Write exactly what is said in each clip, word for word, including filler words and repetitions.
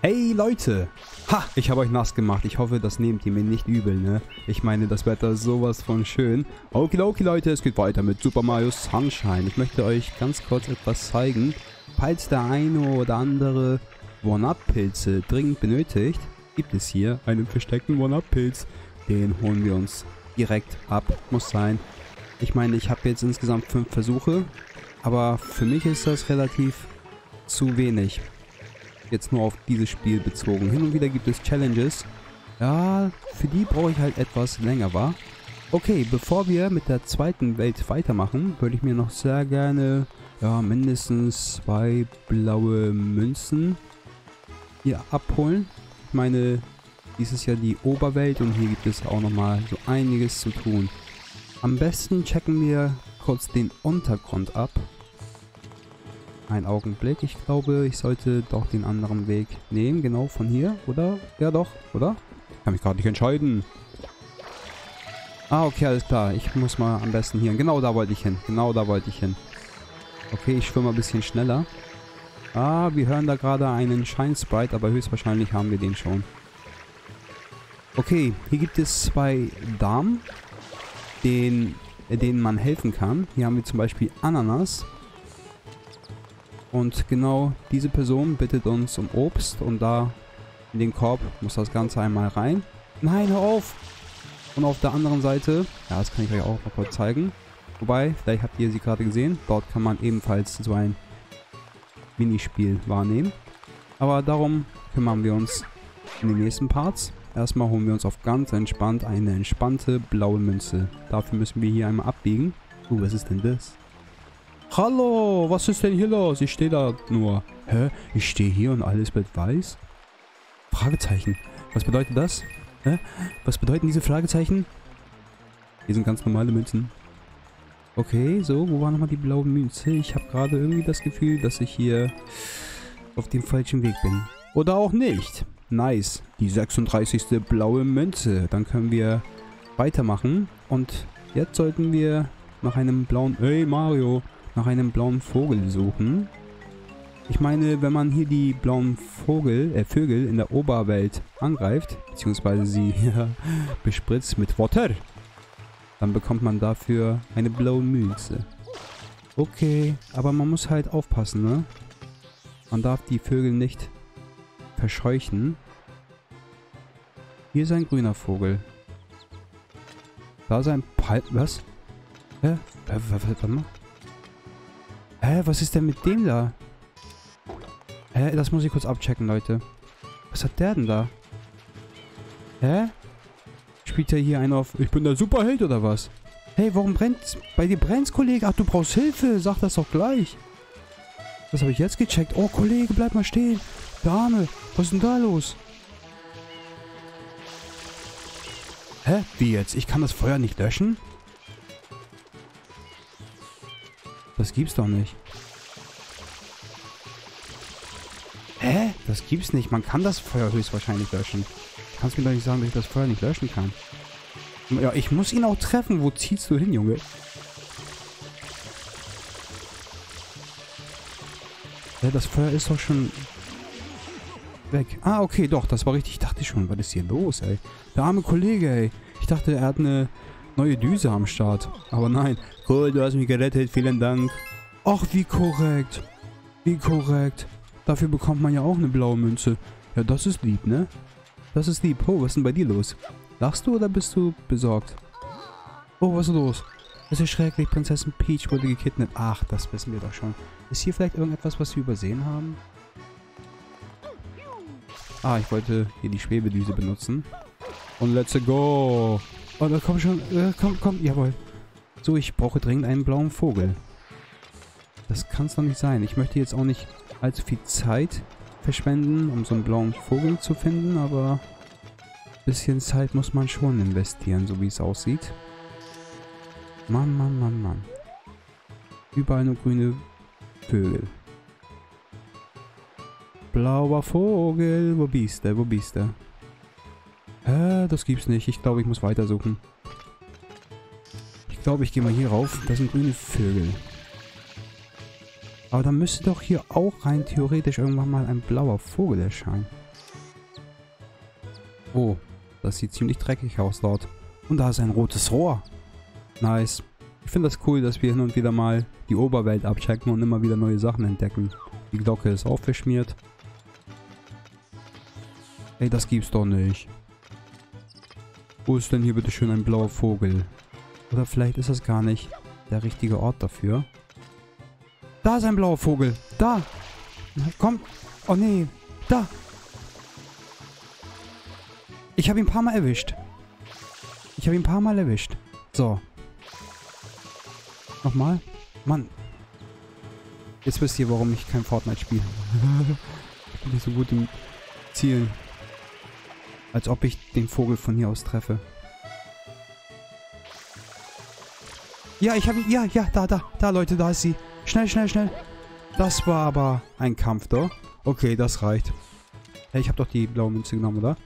Hey Leute! Ha! Ich habe euch nass gemacht. Ich hoffe, das nehmt ihr mir nicht übel, ne? Ich meine, das Wetter ist sowas von schön. Okidoki, Leute, es geht weiter mit Super Mario Sunshine. Ich möchte euch ganz kurz etwas zeigen. Falls der eine oder andere One-Up-Pilze dringend benötigt, gibt es hier einen versteckten One-Up-Pilz. Den holen wir uns direkt ab. Muss sein. Ich meine, ich habe jetzt insgesamt fünf Versuche, aber für mich ist das relativ zu wenig. Jetzt nur auf dieses Spiel bezogen. Hin und wieder gibt es Challenges. Ja, für die brauche ich halt etwas länger, wa? Okay, bevor wir mit der zweiten Welt weitermachen, würde ich mir noch sehr gerne, ja, mindestens zwei blaue Münzen hier abholen. Ich meine, dies ist ja die Oberwelt und hier gibt es auch nochmal so einiges zu tun. Am besten checken wir kurz den Untergrund ab. Ein Augenblick, ich glaube, ich sollte doch den anderen Weg nehmen, genau von hier, oder? Ja doch, oder? Ich kann mich gerade nicht entscheiden. Ah, okay, alles klar, ich muss mal am besten hier, genau da wollte ich hin, genau da wollte ich hin. Okay, ich schwimme ein bisschen schneller. Ah, wir hören da gerade einen Scheinsprite, aber höchstwahrscheinlich haben wir den schon. Okay, hier gibt es zwei Damen, denen, denen man helfen kann. Hier haben wir zum Beispiel Ananas. Und genau diese Person bittet uns um Obst und da in den Korb muss das Ganze einmal rein. Nein, hör auf! Und auf der anderen Seite, ja, das kann ich euch auch mal kurz zeigen. Wobei, vielleicht habt ihr sie gerade gesehen, dort kann man ebenfalls so ein Minispiel wahrnehmen. Aber darum kümmern wir uns in den nächsten Parts. Erstmal holen wir uns auf ganz entspannt eine entspannte blaue Münze. Dafür müssen wir hier einmal abbiegen. Uh, was ist denn das? Hallo, was ist denn hier los? Ich stehe da nur. Hä? Ich stehe hier und alles wird weiß? Fragezeichen. Was bedeutet das? Hä? Was bedeuten diese Fragezeichen? Hier sind ganz normale Münzen. Okay, so, wo war nochmal die blaue Münze? Ich habe gerade irgendwie das Gefühl, dass ich hier auf dem falschen Weg bin. Oder auch nicht. Nice. Die sechsunddreißigste blaue Münze. Dann können wir weitermachen. Und jetzt sollten wir nach einem blauen... Hey, Mario! Nach einem blauen Vogel suchen. Ich meine, wenn man hier die blauen Vogel, äh, Vögel in der Oberwelt angreift, beziehungsweise sie bespritzt mit Water, dann bekommt man dafür eine blaue Münze. Okay, aber man muss halt aufpassen, ne? Man darf die Vögel nicht verscheuchen. Hier ist ein grüner Vogel. Da ist ein Pal... Was? Hä? Warte mal. Hä, was ist denn mit dem da? Hä, das muss ich kurz abchecken, Leute. Was hat der denn da? Hä? Spielt der hier einen auf... Ich bin der Superheld oder was? Hey, warum brennt's? Bei dir brennt's, Kollege. Ach, du brauchst Hilfe. Sag das doch gleich. Das habe ich jetzt gecheckt. Oh, Kollege, bleib mal stehen. Der Arme. Was ist denn da los? Hä? Wie jetzt? Ich kann das Feuer nicht löschen? Das gibt's doch nicht. Hä? Das gibt's nicht. Man kann das Feuer höchstwahrscheinlich löschen. Kannst mir doch nicht sagen, dass ich das Feuer nicht löschen kann. Ja, ich muss ihn auch treffen. Wo ziehst du hin, Junge? Ja, das Feuer ist doch schon weg. Ah, okay, doch. Das war richtig. Ich dachte schon, was ist hier los, ey? Der arme Kollege, ey. Ich dachte, er hat eine... neue Düse am Start. Aber nein. Cool, du hast mich gerettet. Vielen Dank. Ach, wie korrekt. Wie korrekt. Dafür bekommt man ja auch eine blaue Münze. Ja, das ist lieb, ne? Das ist lieb. Oh, was ist denn bei dir los? Lachst du oder bist du besorgt? Oh, was ist los? Es ist schrecklich. Prinzessin Peach wurde gekidnappt. Ach, das wissen wir doch schon. Ist hier vielleicht irgendetwas, was wir übersehen haben? Ah, ich wollte hier die Schwebedüse benutzen. Und let's go. Oh, da komm schon. Äh, komm, komm. Jawohl. So, ich brauche dringend einen blauen Vogel. Das kann es doch nicht sein. Ich möchte jetzt auch nicht allzu viel Zeit verschwenden, um so einen blauen Vogel zu finden, aber ein bisschen Zeit muss man schon investieren, so wie es aussieht. Mann, Mann, Mann, Mann. Überall nur grüne Vögel. Blauer Vogel. Wo bist du? Wo bist du? Hä, das gibt's nicht. Ich glaube, ich muss weitersuchen. Ich glaube, ich gehe mal hier rauf. Das sind grüne Vögel. Aber da müsste doch hier auch rein theoretisch irgendwann mal ein blauer Vogel erscheinen. Oh, das sieht ziemlich dreckig aus dort. Und da ist ein rotes Rohr. Nice. Ich finde das cool, dass wir hin und wieder mal die Oberwelt abchecken und immer wieder neue Sachen entdecken. Die Glocke ist auch verschmiert. Ey, das gibt's doch nicht. Wo ist denn hier bitte schön ein blauer Vogel? Oder vielleicht ist das gar nicht der richtige Ort dafür. Da ist ein blauer Vogel. Da. Komm. Oh nee. Da. Ich habe ihn ein paar Mal erwischt. Ich habe ihn ein paar Mal erwischt. So. Nochmal. Mann. Jetzt wisst ihr, warum ich kein Fortnite spiele. Ich bin nicht so gut im Zielen. Als ob ich den Vogel von hier aus treffe. Ja, ich habe ihn. Ja, ja, da, da. Da, Leute, da ist sie. Schnell, schnell, schnell. Das war aber ein Kampf, doch. Okay, das reicht. Hey, ich habe doch die blaue Münze genommen, oder?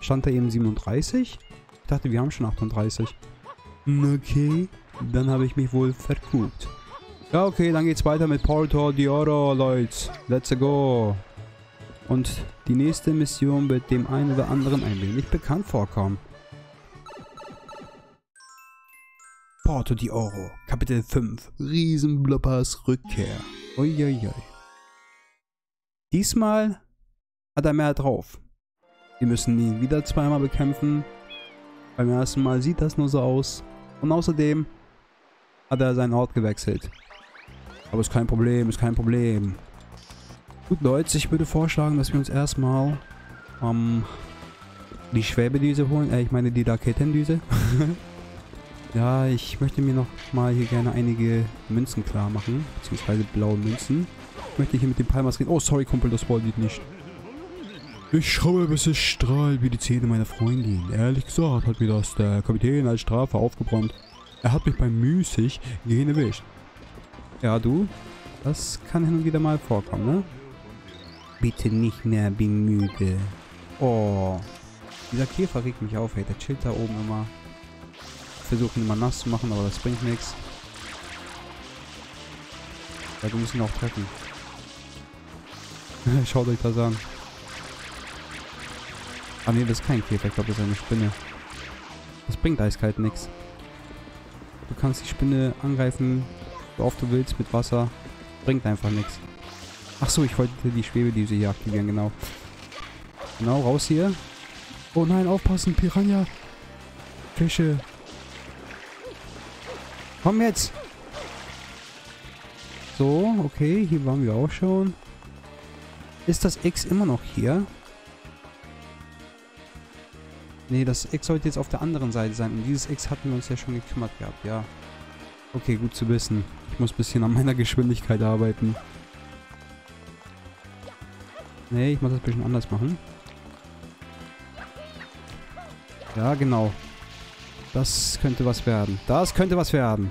Stand da eben siebenunddreißig? Ich dachte, wir haben schon achtunddreißig. Okay, dann habe ich mich wohl verguckt. Ja, okay, dann geht's weiter mit Porto D'Oro, Leute. Let's go. Und die nächste Mission wird dem einen oder anderen ein wenig bekannt vorkommen. Porto D'Oro, Kapitel fünf, Riesenbloppers Rückkehr. Uiuiui. Diesmal hat er mehr drauf. Wir müssen ihn wieder zweimal bekämpfen. Beim ersten Mal sieht das nur so aus. Und außerdem hat er seinen Ort gewechselt. Aber ist kein Problem, ist kein Problem. Gut, Leute, ich würde vorschlagen, dass wir uns erstmal ähm, die Schwebedüse holen. Äh, ich meine die Raketendüse. Ja, ich möchte mir noch mal hier gerne einige Münzen klar machen, beziehungsweise blaue Münzen. Ich möchte hier mit dem Palmas reden. Oh, sorry, Kumpel, das wollte ich nicht. Ich schraube, bis es strahlt wie die Zähne meiner Freundin. Ehrlich gesagt hat mir das der Kapitän als Strafe aufgebrannt. Er hat mich beim müßig gehen erwischt. Ja, du, das kann hin und wieder mal vorkommen, ne? Bitte nicht mehr, bin müde. Oh, dieser Käfer regt mich auf, ey, der chillt da oben immer. Versuchen ihn mal nass zu machen, aber das bringt nichts. Ja, du musst ihn auch treffen. Schaut euch das an. Ah ne, das ist kein Käfer, ich glaube, das ist eine Spinne. Das bringt eiskalt nichts. Du kannst die Spinne angreifen, so oft du willst, mit Wasser. Bringt einfach nichts. Achso, ich wollte die Schwebedüse hier aktivieren, genau. Genau, raus hier. Oh nein, aufpassen, Piranha. Fische. Komm jetzt! So, okay, hier waren wir auch schon. Ist das X immer noch hier? Ne, das X sollte jetzt auf der anderen Seite sein. Um dieses X hatten wir uns ja schon gekümmert gehabt, ja. Okay, gut zu wissen. Ich muss ein bisschen an meiner Geschwindigkeit arbeiten. Ne, ich muss das ein bisschen anders machen. Ja, genau. Das könnte was werden. Das könnte was werden.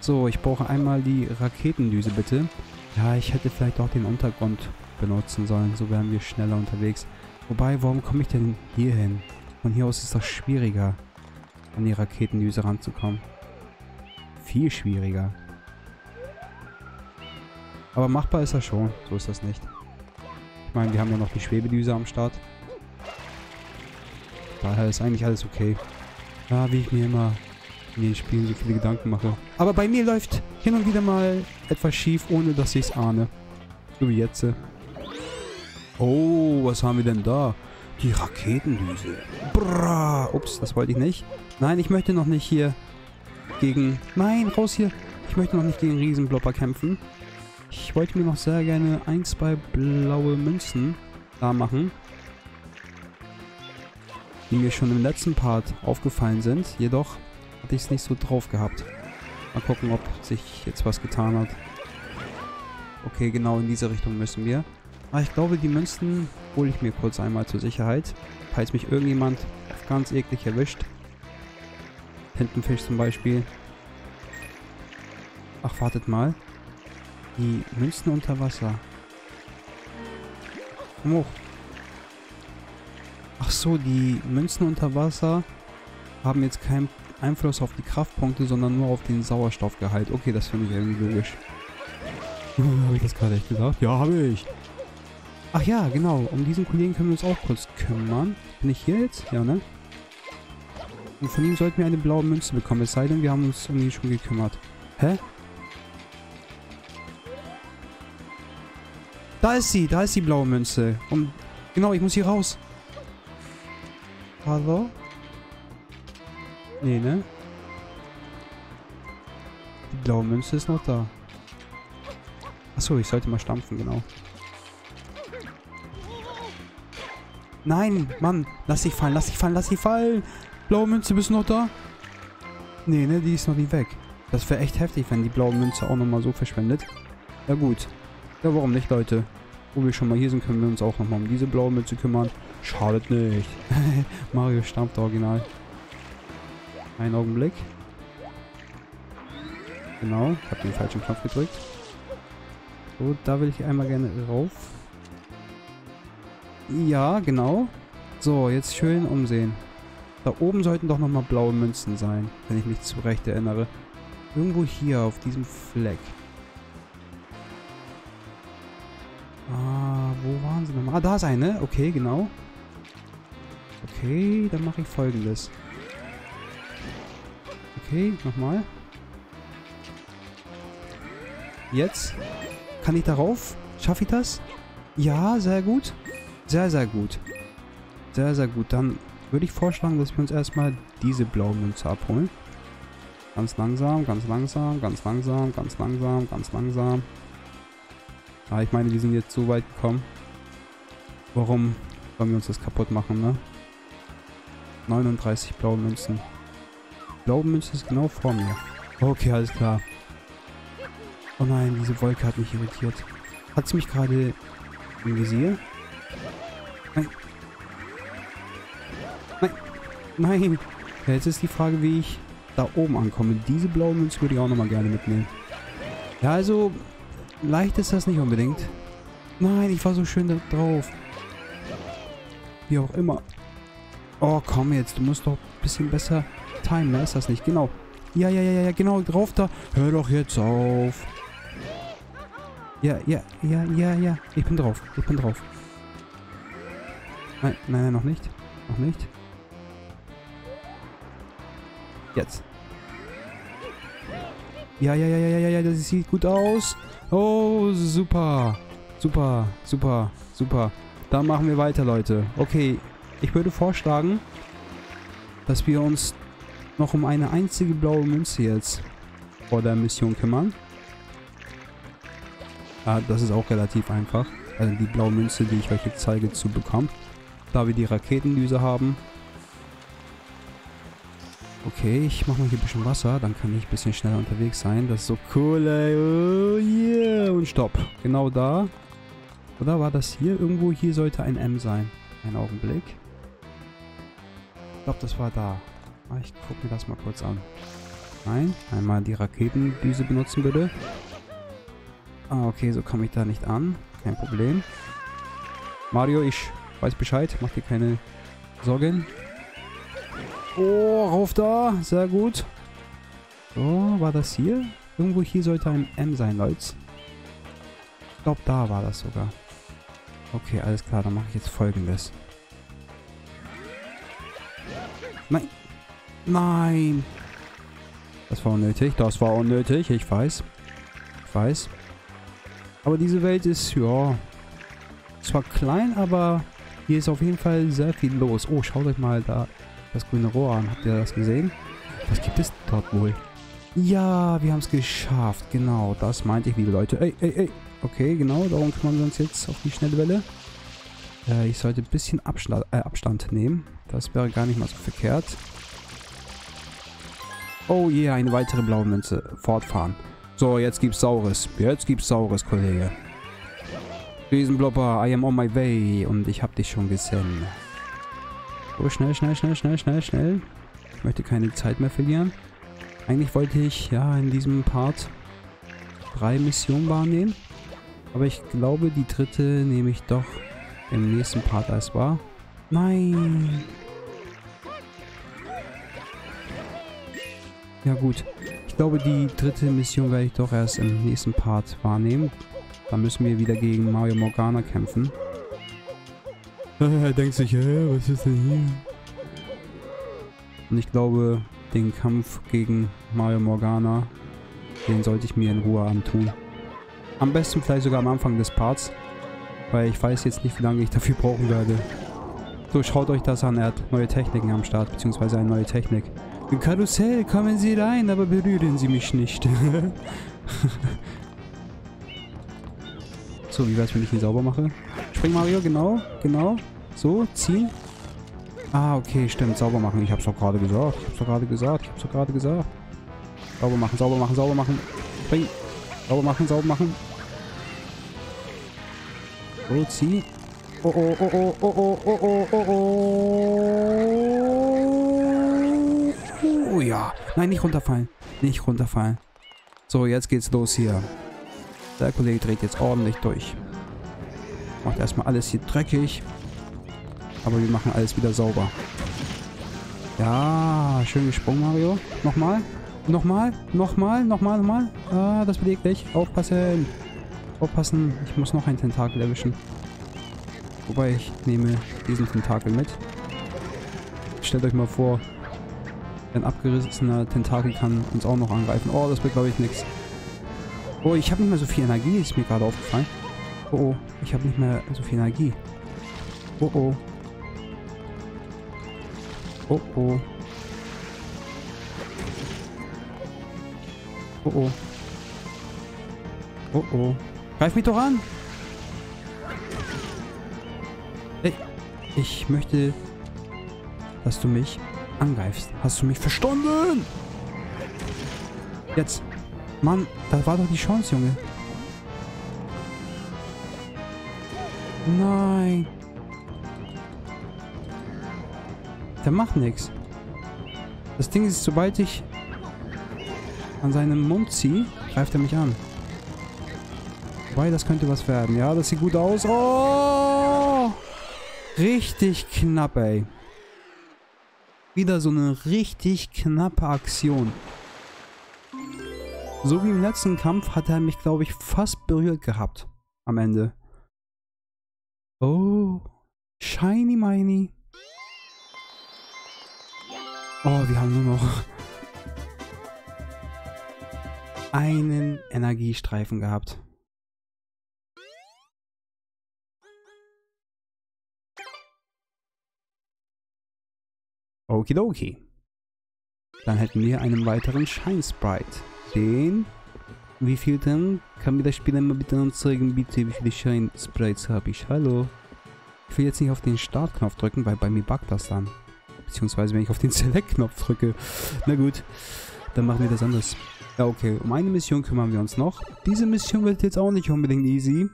So, ich brauche einmal die Raketendüse, bitte. Ja, ich hätte vielleicht auch den Untergrund benutzen sollen. So wären wir schneller unterwegs. Wobei, warum komme ich denn hier hin? Von hier aus ist das schwieriger, an die Raketendüse ranzukommen. Viel schwieriger. Aber machbar ist das schon. So ist das nicht. Ich meine, wir haben ja noch die Schwebedüse am Start. Daher ist eigentlich alles okay. Ja, wie ich mir immer in den Spielen so viele Gedanken mache. Aber bei mir läuft hin und wieder mal etwas schief, ohne dass ich es ahne. So wie jetzt. Oh, was haben wir denn da? Die Raketendüse. Brrrr. Ups, das wollte ich nicht. Nein, ich möchte noch nicht hier gegen... Nein, raus hier. Ich möchte noch nicht gegen Riesenblopper kämpfen. Ich wollte mir noch sehr gerne ein, zwei blaue Münzen da machen, die mir schon im letzten Part aufgefallen sind. Jedoch hatte ich es nicht so drauf gehabt. Mal gucken, ob sich jetzt was getan hat. Okay, genau in diese Richtung müssen wir. Aber ich glaube, die Münzen hole ich mir kurz einmal zur Sicherheit. Falls mich irgendjemand ganz eklig erwischt. Tintenfisch zum Beispiel. Ach, wartet mal. Die Münzen unter Wasser. Komm hoch. Ach so, die Münzen unter Wasser haben jetzt keinen Einfluss auf die Kraftpunkte, sondern nur auf den Sauerstoffgehalt. Okay, das finde ich irgendwie logisch. Habe ich das gerade echt gesagt? Ja, habe ich. Ach ja, genau. Um diesen Kollegen können wir uns auch kurz kümmern. Bin ich hier jetzt? Ja, ne? Und von ihm sollten wir eine blaue Münze bekommen. Es sei denn, wir haben uns um ihn schon gekümmert. Hä? Da ist sie. Da ist die blaue Münze. Und genau, ich muss hier raus. Hallo? Nee, ne? Die blaue Münze ist noch da. Achso, ich sollte mal stampfen, genau. Nein, Mann. Lass dich fallen, lass dich fallen, lass dich fallen. Blaue Münze, bist du noch da? Nee, ne, die ist noch nicht weg. Das wäre echt heftig, wenn die blaue Münze auch nochmal so verschwendet. Ja gut. Ja, warum nicht, Leute? Wo wir schon mal hier sind, können wir uns auch nochmal um diese blaue Münze kümmern. Schadet nicht. Mario stampft original. Einen Augenblick. Genau, ich habe den falschen Knopf gedrückt. So, da will ich einmal gerne rauf. Ja, genau. So, jetzt schön umsehen. Da oben sollten doch nochmal blaue Münzen sein, wenn ich mich zurecht erinnere. Irgendwo hier, auf diesem Fleck. Ah, wo waren sie nochmal? Ah, da ist eine. Okay, genau. Okay, dann mache ich Folgendes. Okay, nochmal. Jetzt. Kann ich darauf? Schaffe ich das? Ja, sehr gut. Sehr, sehr gut. Sehr, sehr gut. Dann würde ich vorschlagen, dass wir uns erstmal diese blaue Münze abholen. Ganz langsam, ganz langsam, ganz langsam, ganz langsam, ganz langsam. Ah, ich meine, wir sind jetzt so weit gekommen. Warum wollen wir uns das kaputt machen, ne? neununddreißig blaue Münzen. Die blaue Münze ist genau vor mir. Okay, alles klar. Oh nein, diese Wolke hat mich irritiert. Hat sie mich gerade im Visier? Nein. Nein. Nein. Ja, jetzt ist die Frage, wie ich da oben ankomme. Diese blaue Münze würde ich auch nochmal gerne mitnehmen. Ja, also, leicht ist das nicht unbedingt. Nein, ich war so schön da drauf. Wie auch immer. Oh, komm jetzt. Du musst doch ein bisschen besser timen. Da ist das nicht. Genau. Ja, ja, ja, ja, genau. Drauf da. Hör doch jetzt auf. Ja, ja, ja, ja, ja. Ich bin drauf. Ich bin drauf. Nein, nein, nein, noch nicht. Noch nicht. Jetzt. Ja, ja, ja, ja, ja, ja, das sieht gut aus. Oh, super. Super, super, super. Dann machen wir weiter, Leute. Okay, ich würde vorschlagen, dass wir uns noch um eine einzige blaue Münze jetzt vor der Mission kümmern. Ah, das ist auch relativ einfach. Also die blaue Münze, die ich euch jetzt zeige, zu bekommen. Da wir die Raketendüse haben. Okay, ich mache mal hier ein bisschen Wasser, dann kann ich ein bisschen schneller unterwegs sein. Das ist so cool, ey. Oh, yeah. Und stopp. Genau da. Oder war das hier? Irgendwo hier sollte ein M sein. Einen Augenblick. Ich glaube, das war da. Ich gucke mir das mal kurz an. Nein, einmal die Raketendüse benutzen, bitte. Ah, okay, so komme ich da nicht an. Kein Problem. Mario, ich weiß Bescheid. Mach dir keine Sorgen. Oh, rauf da. Sehr gut. So, war das hier? Irgendwo hier sollte ein M sein, Leute. Ich glaube, da war das sogar. Okay, alles klar. Dann mache ich jetzt Folgendes. Nein. Nein. Das war unnötig. Das war unnötig. Ich weiß. Ich weiß. Aber diese Welt ist, ja, zwar klein, aber hier ist auf jeden Fall sehr viel los. Oh, schaut euch mal da das grüne Rohr an. Habt ihr das gesehen? Was gibt es dort wohl? Ja, wir haben es geschafft. Genau, das meinte ich, liebe Leute. Ey, ey, ey. Okay, genau. Darum kümmern wir uns jetzt auf die schnelle Welle. Äh, ich sollte ein bisschen Abstand, äh, Abstand nehmen. Das wäre gar nicht mal so verkehrt. Oh je, yeah, eine weitere blaue Münze. Fortfahren. So, jetzt gibt's Saures. Jetzt gibt's Saures, Kollege. Riesenblopper, I am on my way. Und ich hab dich schon gesehen. So, schnell, schnell, schnell, schnell, schnell, schnell. Ich möchte keine Zeit mehr verlieren. Eigentlich wollte ich, ja, in diesem Part drei Missionen wahrnehmen. Aber ich glaube, die dritte nehme ich doch im nächsten Part erst wahr. Nein! Ja gut, ich glaube, die dritte Mission werde ich doch erst im nächsten Part wahrnehmen. Da müssen wir wieder gegen Mario Morgana kämpfen. Er denkt sich, hä, was ist denn hier? Und ich glaube, den Kampf gegen Mario Morgana, den sollte ich mir in Ruhe antun. Am besten vielleicht sogar am Anfang des Parts, weil ich weiß jetzt nicht, wie lange ich dafür brauchen werde. So, schaut euch das an, er hat neue Techniken am Start, beziehungsweise eine neue Technik. Im Karussell kommen Sie rein, aber berühren Sie mich nicht. So, wie wär's, wenn ich ihn sauber mache? Spring, Mario, genau, genau. So, ziehen. Ah, okay, stimmt, sauber machen. Ich hab's doch gerade gesagt, ich hab's doch gerade gesagt, ich hab's doch gerade gesagt. Sauber machen, sauber machen, sauber machen. Spring. Sauber machen, sauber machen. So, zieh. Oh, oh, oh, oh, oh, oh, oh, oh, oh. Oh ja. Nein, nicht runterfallen. Nicht runterfallen. So, jetzt geht's los hier. Der Kollege dreht jetzt ordentlich durch. Macht erstmal alles hier dreckig. Aber wir machen alles wieder sauber. Ja, schön gesprungen, Mario. Nochmal. Nochmal. Nochmal. Nochmal. Nochmal. Ah, das belegt dich. Aufpassen. Aufpassen. Ich muss noch einen Tentakel erwischen. Wobei, ich nehme diesen Tentakel mit. Stellt euch mal vor, ein abgerissener Tentakel kann uns auch noch angreifen. Oh, das wird, glaube ich, nichts. Oh, ich habe nicht mehr so viel Energie, ist mir gerade aufgefallen. Oh, oh, ich habe nicht mehr so viel Energie. Oh, oh. Oh, oh. Oh, oh. Oh, oh. Greif mich doch an! Hey, ich möchte, dass du mich angreifst. Hast du mich verstanden? Jetzt. Mann, das war doch die Chance, Junge. Nein. Der macht nichts. Das Ding ist, sobald ich an seinem Mund ziehe, greift er mich an. Wobei, das könnte was werden. Ja, das sieht gut aus. Oh! Richtig knapp, ey. Wieder so eine richtig knappe Aktion. So wie im letzten Kampf hat er mich, glaube ich, fast berührt gehabt. Am Ende. Oh. Shiny Miny. Oh, wir haben nur noch einen Energiestreifen gehabt. Okidoki. Dann hätten wir einen weiteren Shine Sprite. Den. Wie viel denn? Kann mir das Spiel einmal bitte anzeigen, bitte, wie viele Shine Sprites habe ich? Hallo? Ich will jetzt nicht auf den Startknopf drücken, weil bei mir buggt das dann. Beziehungsweise wenn ich auf den Select-Knopf drücke. Na gut, dann machen wir das anders. Ja, okay, um eine Mission kümmern wir uns noch. Diese Mission wird jetzt auch nicht unbedingt easy.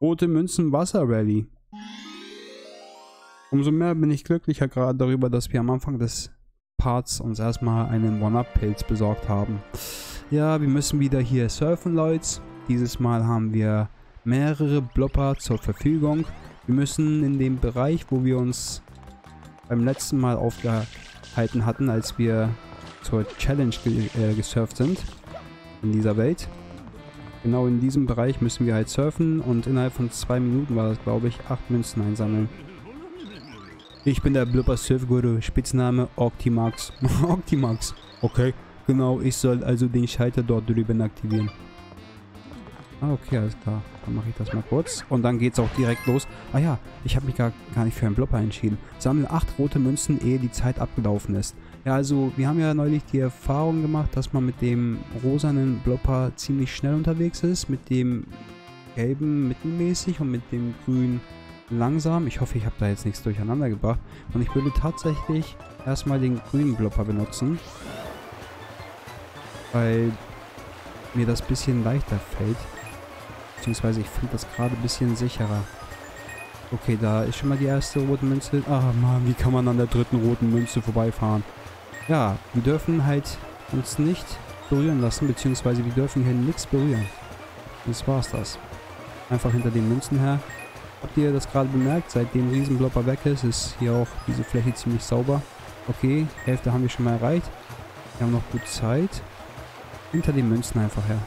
Rote Münzen-Wasserrallye. Umso mehr bin ich glücklicher gerade darüber, dass wir am Anfang des Parts uns erstmal einen One-Up-Pilz besorgt haben. Ja, wir müssen wieder hier surfen, Leute. Dieses Mal haben wir mehrere Blopper zur Verfügung. Wir müssen in dem Bereich, wo wir uns beim letzten Mal aufgehalten hatten, als wir zur Challenge ge äh, gesurft sind, in dieser Welt. Genau in diesem Bereich müssen wir halt surfen und innerhalb von zwei Minuten war das, glaube ich, acht Münzen einsammeln. Ich bin der Blubber Surfguru, Spitzname Optimax. Optimax. Okay. Genau, ich soll also den Schalter dort drüben aktivieren. Ah, okay, alles klar. Dann mache ich das mal kurz. Und dann geht's auch direkt los. Ah ja, ich habe mich gar, gar nicht für einen Blopper entschieden. Sammle acht rote Münzen, ehe die Zeit abgelaufen ist. Ja, also, wir haben ja neulich die Erfahrung gemacht, dass man mit dem rosanen Blopper ziemlich schnell unterwegs ist. Mit dem gelben mittelmäßig und mit dem grünen langsam. Ich hoffe, ich habe da jetzt nichts durcheinander gebracht. Und ich würde tatsächlich erstmal den grünen Blopper benutzen. Weil mir das ein bisschen leichter fällt. Beziehungsweise ich finde das gerade ein bisschen sicherer. Okay, da ist schon mal die erste rote Münze. Ah, Mann, wie kann man an der dritten roten Münze vorbeifahren? Ja, wir dürfen halt uns nicht berühren lassen, beziehungsweise wir dürfen hier nichts berühren. Das war's das. Einfach hinter den Münzen her. Habt ihr das gerade bemerkt? Seitdem Riesenblopper weg ist, ist hier auch diese Fläche ziemlich sauber. Okay, Hälfte haben wir schon mal erreicht. Wir haben noch gut Zeit. Hinter den Münzen einfach her.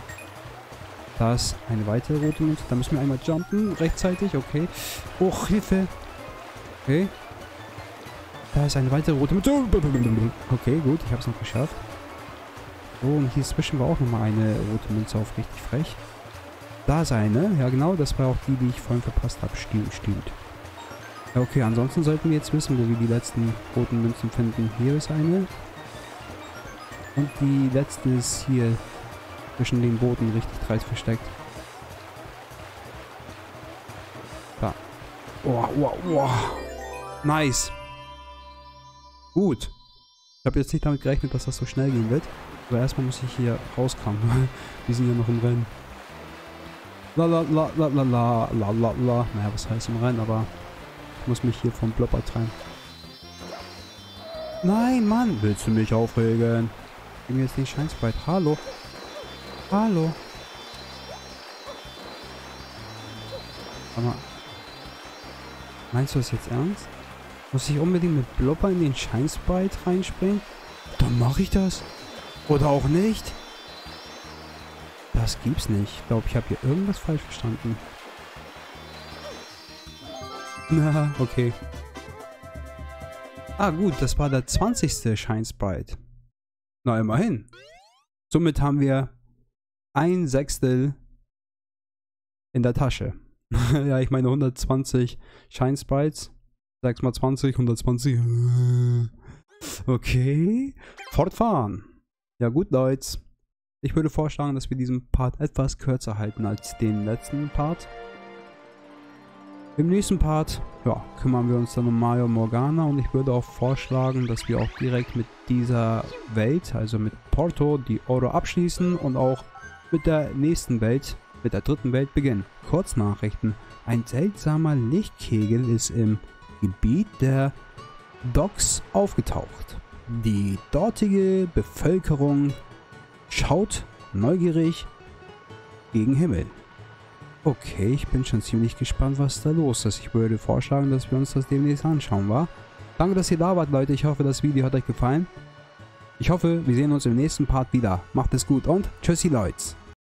Da ist eine weitere rote Münze. Da müssen wir einmal jumpen. Rechtzeitig. Okay. Och, Hilfe. Okay. Da ist eine weitere rote Münze. Okay, gut. Ich habe es noch geschafft. So, und hier zwischen war auch nochmal eine rote Münze auf. Richtig frech. Da ist eine. Ja, genau. Das war auch die, die ich vorhin verpasst habe. Stimmt, stimmt. Ja, okay. Ansonsten sollten wir jetzt wissen, wo wir die letzten roten Münzen finden. Hier ist eine. Und die letzte ist hier zwischen den Booten richtig dreist versteckt. Da. Oh, oh, oh. Nice. Gut. Ich habe jetzt nicht damit gerechnet, dass das so schnell gehen wird. Aber erstmal muss ich hier rauskommen. Wir sind ja noch im Rennen. La la la la la la la la la. Naja, was heißt im Rennen, aber ich muss mich hier vom Blopper trennen. Nein, Mann. Willst du mich aufregen? Gib mir jetzt den Scheinsbreit. Hallo. Hallo. Sag mal. Meinst du das jetzt ernst? Muss ich unbedingt mit Blopper in den Scheinsbreit reinspringen? Dann mache ich das. Oder auch nicht. Das gibt's nicht. Ich glaube, ich habe hier irgendwas falsch verstanden. Na, okay. Ah gut, das war der zwanzigste Scheinsbreit. Na, immerhin. Somit haben wir ein Sechstel in der Tasche. Ja, ich meine hundertzwanzig Scheinsprites. sechs mal zwanzig, hundertzwanzig. Okay. Fortfahren. Ja gut, Leute. Ich würde vorschlagen, dass wir diesen Part etwas kürzer halten als den letzten Part. Im nächsten Part, ja, kümmern wir uns dann um Mario Morgana. Und ich würde auch vorschlagen, dass wir auch direkt mit dieser Welt, also mit Porto D'Oro abschließen und auch mit der nächsten Welt, mit der dritten Welt beginnen. Kurznachrichten. Ein seltsamer Lichtkegel ist im Gebiet der Docks aufgetaucht. Die dortige Bevölkerung schaut neugierig gegen Himmel. Okay, ich bin schon ziemlich gespannt, was da los ist. Ich würde vorschlagen, dass wir uns das demnächst anschauen, wa? Danke, dass ihr da wart, Leute. Ich hoffe, das Video hat euch gefallen. Ich hoffe, wir sehen uns im nächsten Part wieder. Macht es gut und tschüssi, Leute.